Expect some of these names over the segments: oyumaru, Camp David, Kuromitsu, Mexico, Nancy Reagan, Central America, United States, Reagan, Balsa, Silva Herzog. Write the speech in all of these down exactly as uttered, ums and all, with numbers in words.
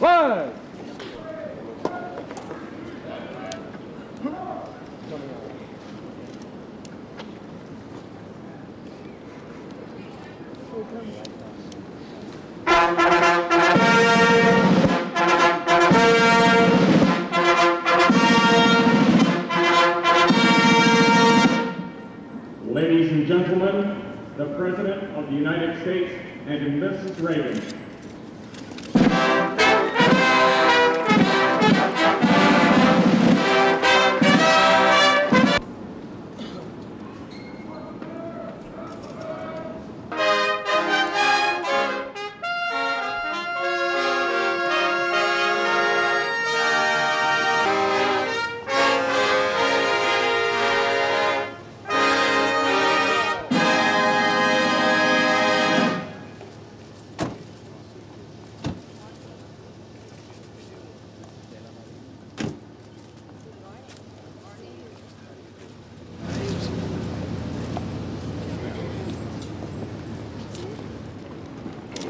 flag! Ladies and gentlemen, the President of the United States and Missus Reagan.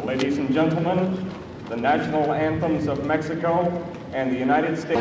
Ladies and gentlemen, the national anthems of Mexico and the United States.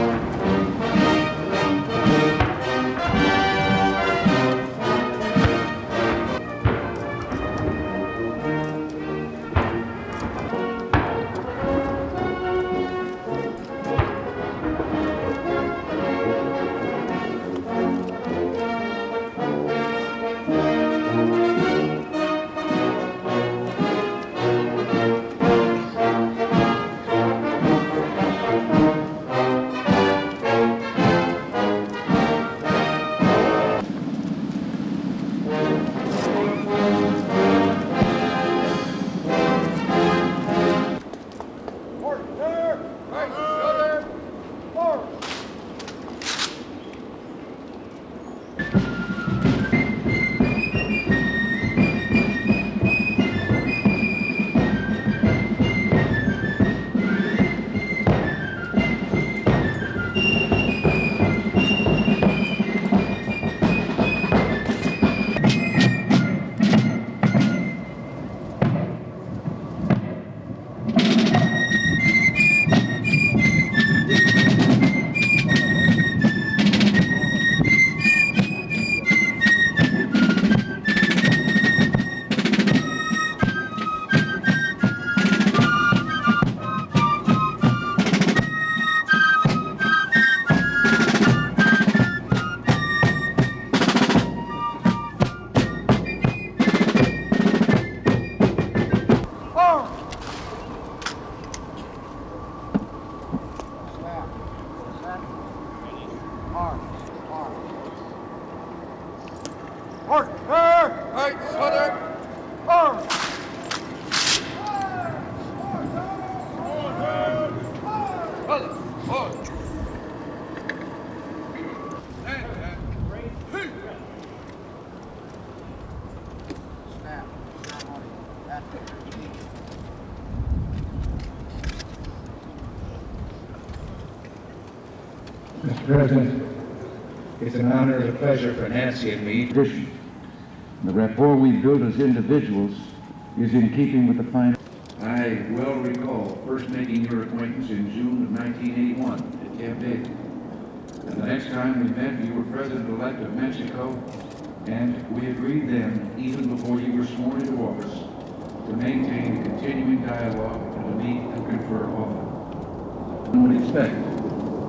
Mister President, it's an honor and a pleasure for Nancy and me. Tradition. The rapport we built as individuals is in keeping with the fine. I well recall first making your acquaintance in June of nineteen eighty-one at Camp David. And the next time we met, you were President-elect of Mexico, and we agreed then, even before you were sworn into office, to maintain a continuing dialogue and to meet and confer often. One would expect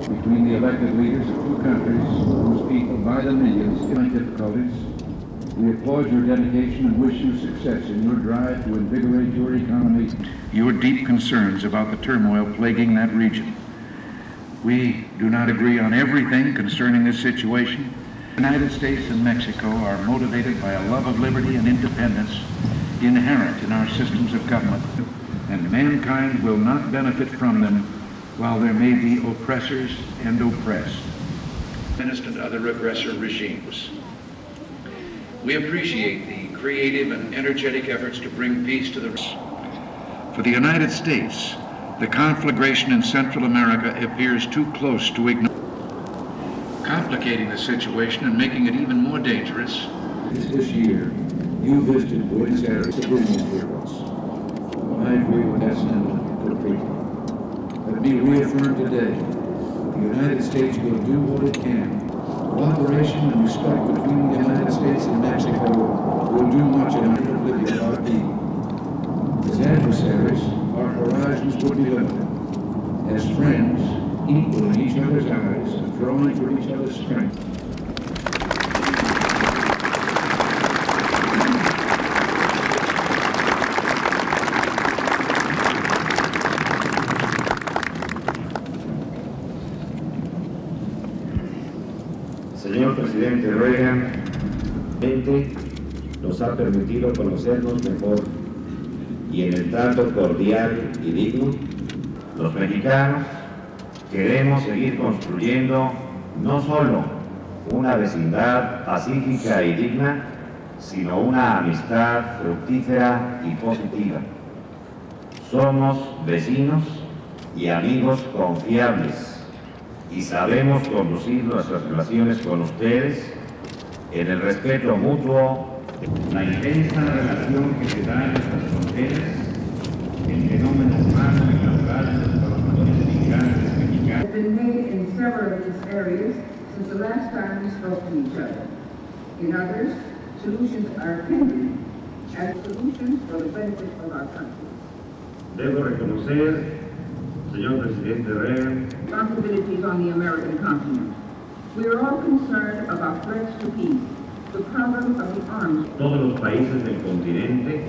between the elected leaders of two countries whose people by the millions in difficulties. We applaud your dedication and wish you success in your drive to invigorate your economy. Your deep concerns about the turmoil plaguing that region. We do not agree on everything concerning this situation. The United States and Mexico are motivated by a love of liberty and independence inherent in our systems of government, and mankind will not benefit from them while there may be oppressors and oppressed, and other oppressor regimes. We appreciate the creative and energetic efforts to bring peace to the region. For the United States, the conflagration in Central America appears too close to ignore, complicating the situation and making it even more dangerous. This year, you visited Buenos Aires. I agree with that sentiment completely. be reaffirmed today. The United States will do what it can. Cooperation and respect between the United States and Mexico will do much in our living of our people. As adversaries, our horizons will be limited. As friends, equal in each other's eyes and drawing from each other's strength. Señor Presidente Reagan, nos ha permitido conocernos mejor y en el trato cordial y digno, los mexicanos queremos seguir construyendo no solo una vecindad pacífica y digna, sino una amistad fructífera y positiva. Somos vecinos y amigos confiables, y sabemos conducir nuestras relaciones con ustedes en el respeto mutuo. La intensa relación que se da en nuestras fronteras, el fenómeno humano y natural de los trabajadores migrantes mexicanos. Have been made in several of these areas since the last time we spoke to each other. In others, solutions are pending as solutions for the benefit of our country. Debo reconocer, Señor Presidente Reagan, responsibilities on the American continent. We are all concerned about threats to peace, the problem of the arms. Todos los países del continente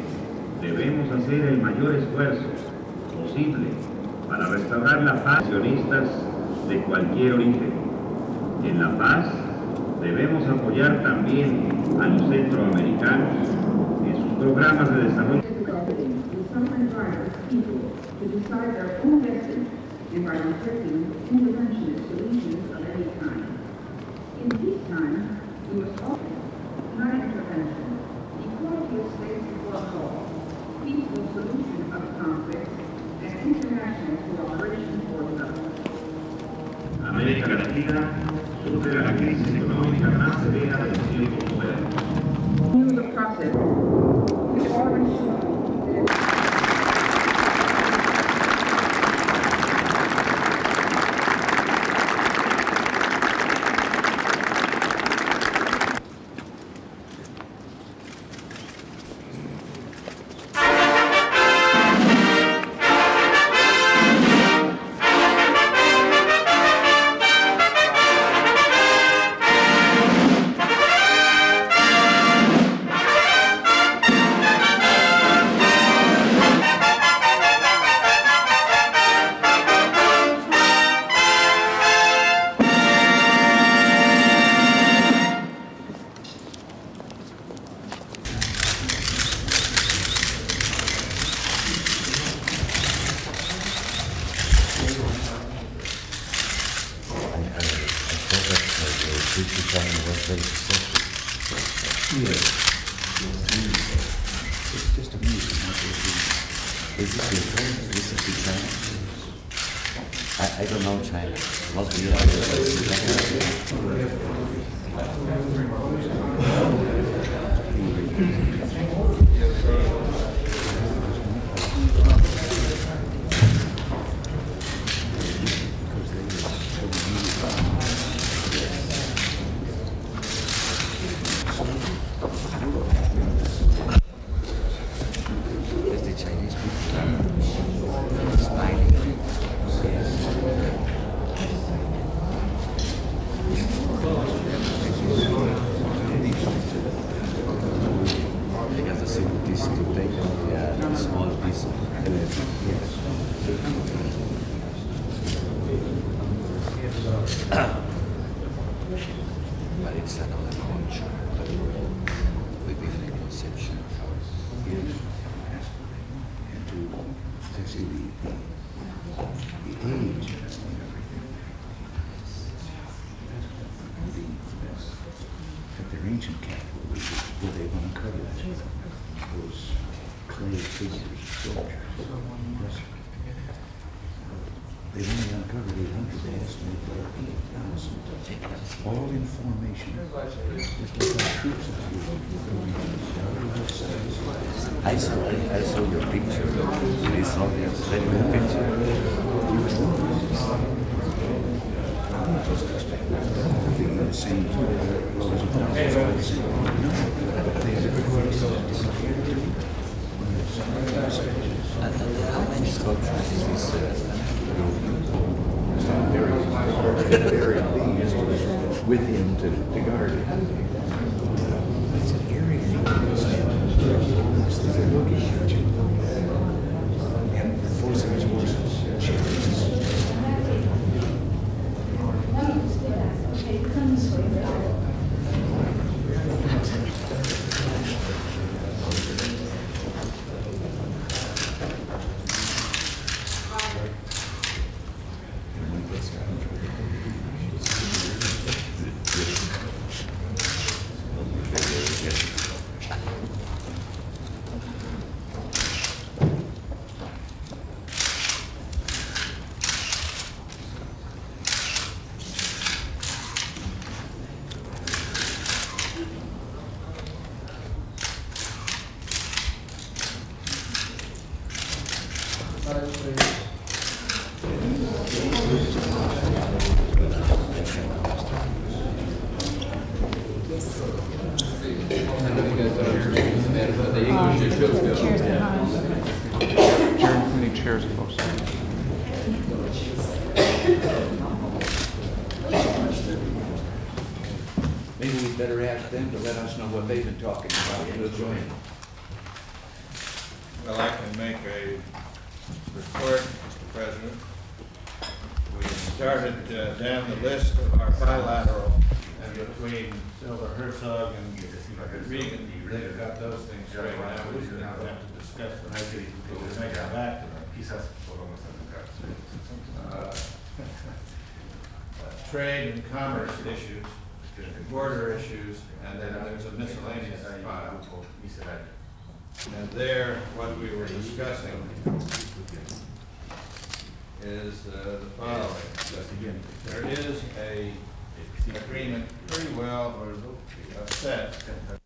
debemos hacer el mayor esfuerzo posible para restaurar la paz de cualquier origen. En la paz debemos apoyar también a los centroamericanos en sus programas de desarrollo. To decide their own destiny and by restricting interventionist solutions of any kind. In peacetime, we must open, not intervention, equality of states across all, peaceful solution of conflicts, and international cooperation for development. América Latina sufre la crisis económica más severa del siglo moderno. Through the process, we already shown. I don't know China. Must be Is the Chinese people smiling? But it's another culture, but we will with different conception of ours. Yes. And to see the, the age and everything. And the, at their ancient capital, where they want to cover those clay figures, sculptures, they've only uncovered eight hundred, they estimate there are eight thousand, all in formation. I saw, I saw your picture, this audience, very good picture. the same levels of knowledge with him to, to guard it. It's an eerie feeling. Them to let us know what they've been talking about. Well, I can make a report, Mister President. We started uh, down the list of our bilateral and between Silva Herzog and Reagan. They've got those things right now. We didn't have to discuss them. We'll make it back to them. Uh, trade and commerce issues, border issues, and then there's a miscellaneous file. And there, what we were discussing is uh, the following. There is a agreement pretty well set